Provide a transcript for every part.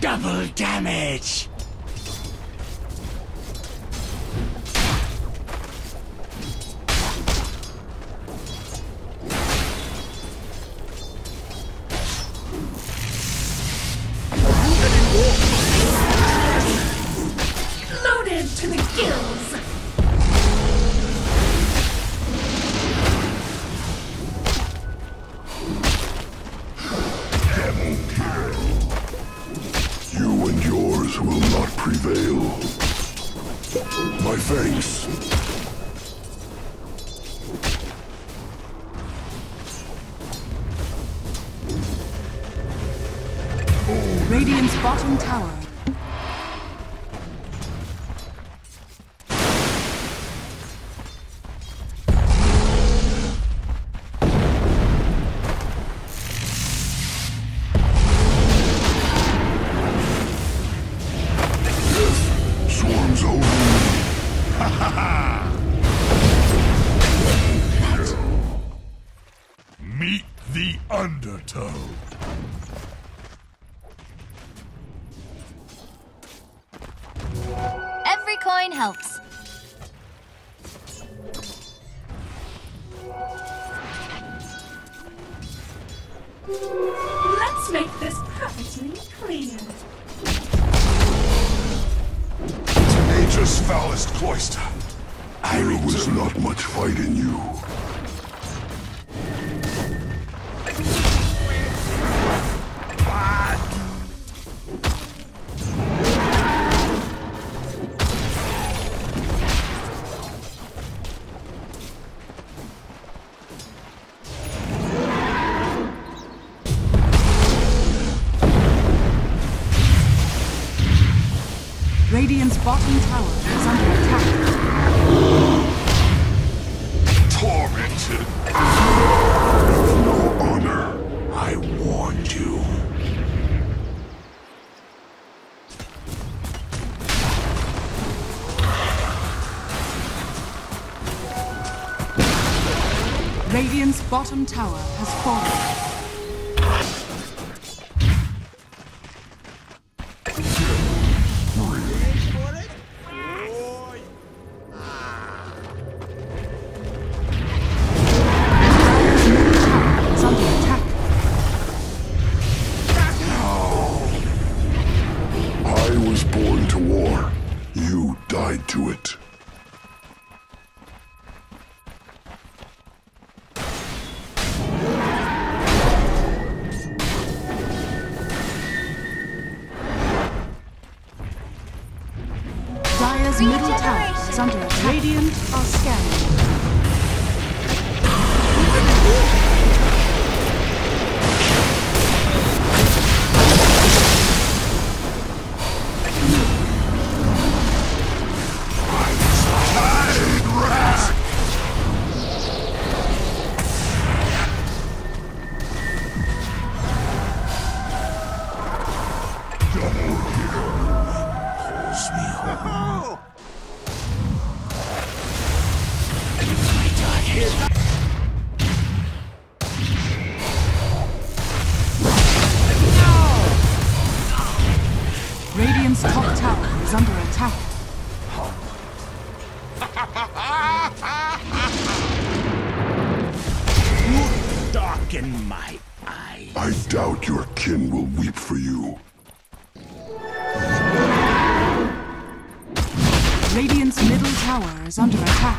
Double damage! Radiant's bottom tower. Death swarms over me. Ha ha ha! Meet the Undertow. Helps. Let's make this perfectly clear. To nature's foulest cloister. There was not much fight in you. Radiant's bottom tower is under attack. Tormented! With no honor, I warned you. Radiant's bottom tower has fallen. Radiant are scanning. In my eyes. I doubt your kin will weep for you. Radiant's middle tower is under attack.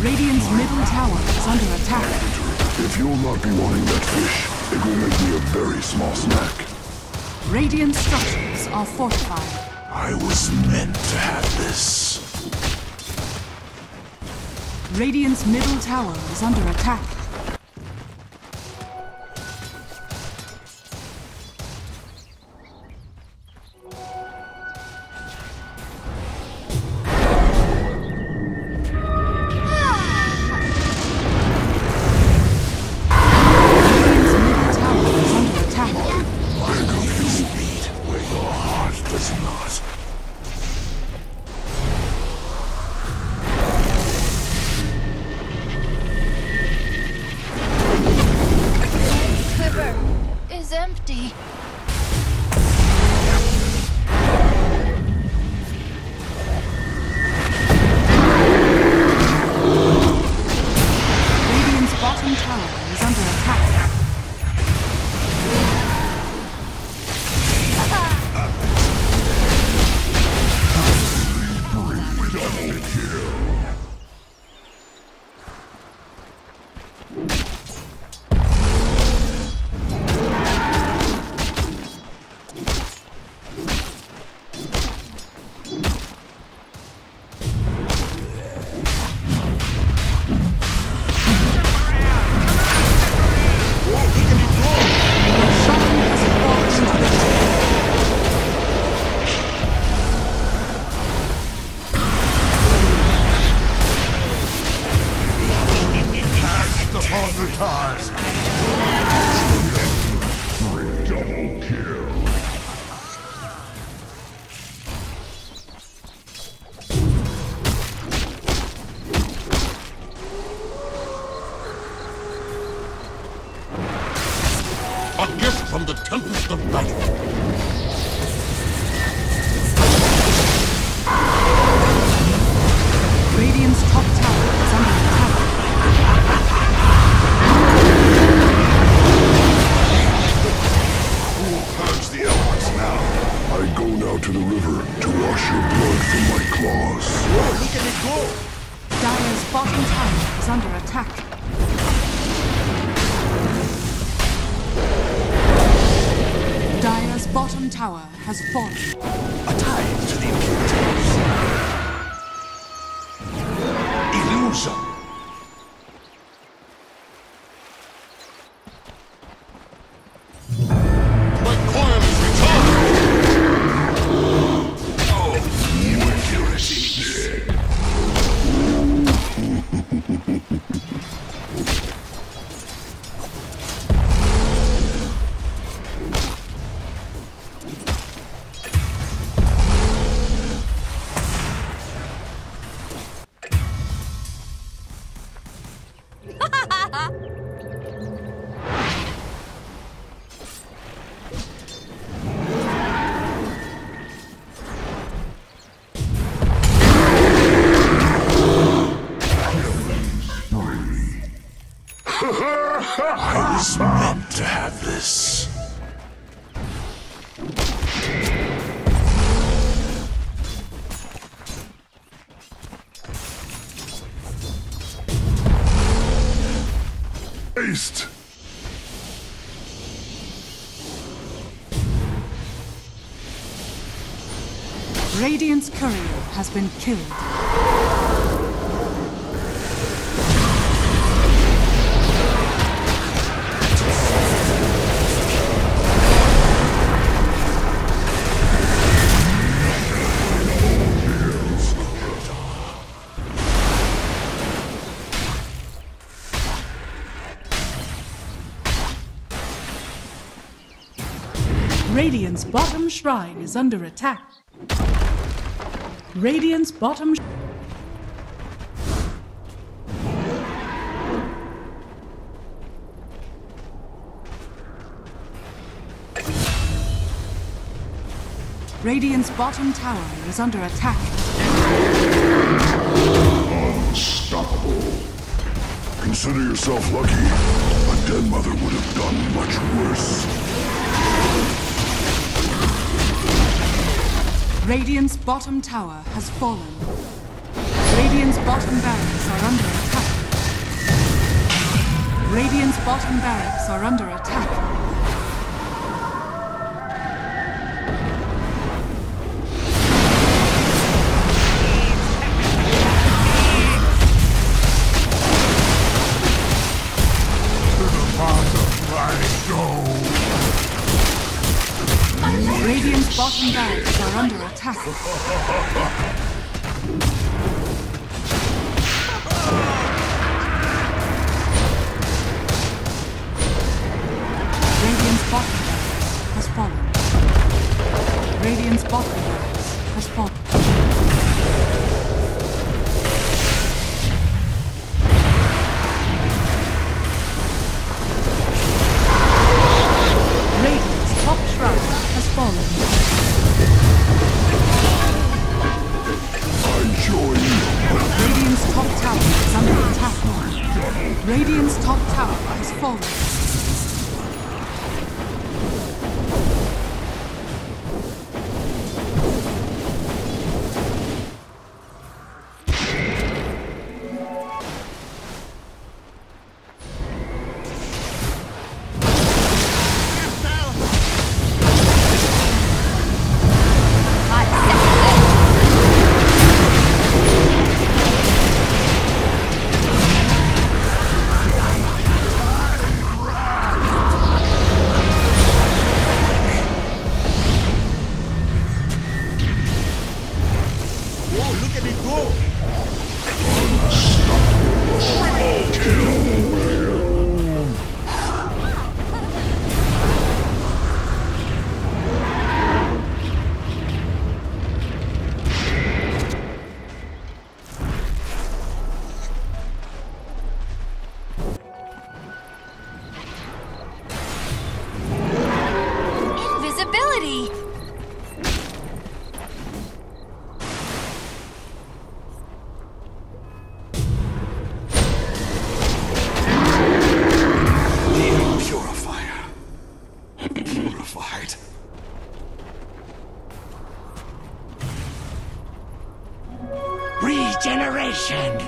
Radiant's middle tower is under attack. If you'll not be wanting that fish, it will make me a very small snack. Radiant structures are fortified. I was meant to have this. Radiant's middle tower is under attack. From the Tempest of Light. Bottom tower has fallen. A time to the impurities. Illusion. My coil is returned. Oh, impurities. I was meant to have this. Haste! Radiant's courier has been killed. Radiant's bottom shrine is under attack. Radiant's bottom shrine. Radiant's bottom tower is under attack. Unstoppable. Consider yourself lucky. A dead mother would have done much worse. Radiant's bottom tower has fallen. Radiant's bottom barracks are under attack. Radiant's bottom barracks are under attack. Radiant's bottom barracks are under attack. Radiant's bottom barracks has fallen. Radiant's bottom barracks has fallen. Radiant's top tower has fallen. Regeneration!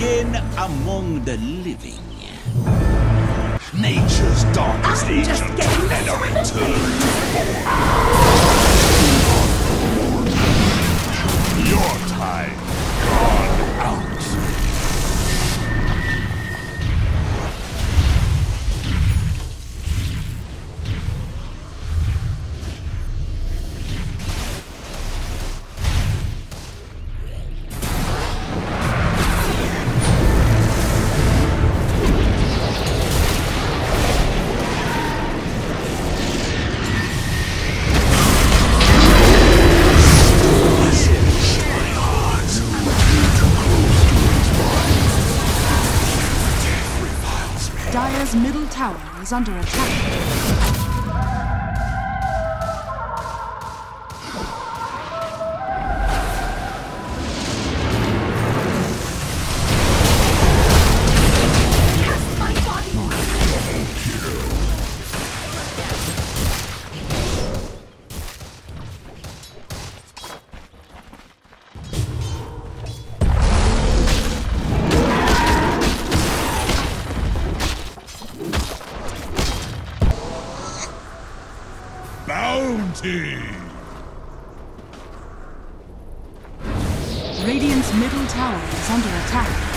again among the living. Nature's darkest agent and a return to form. Your time gone out. Dire's middle tower is under attack. Radiant's middle tower is under attack.